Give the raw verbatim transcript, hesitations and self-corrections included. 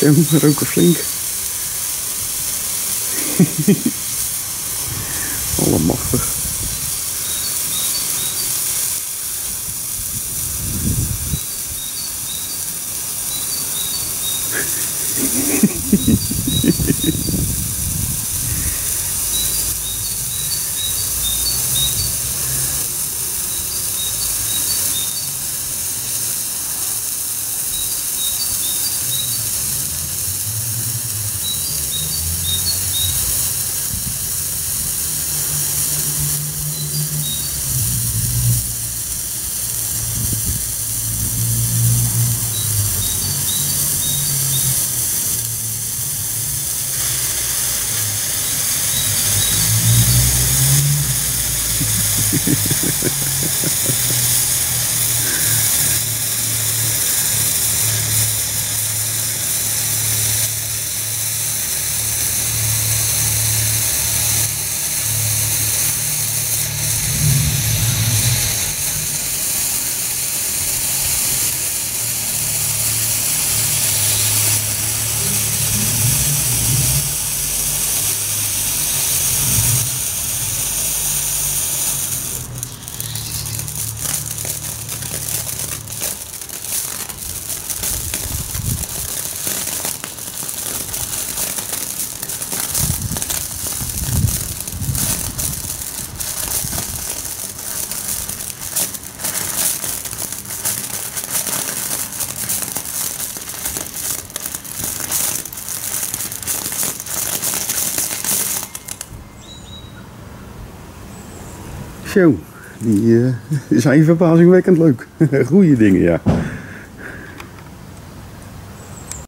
Ze roken flink. Allemachtig. Zo, die uh, zijn verbazingwekkend leuk. Goeie dingen, ja.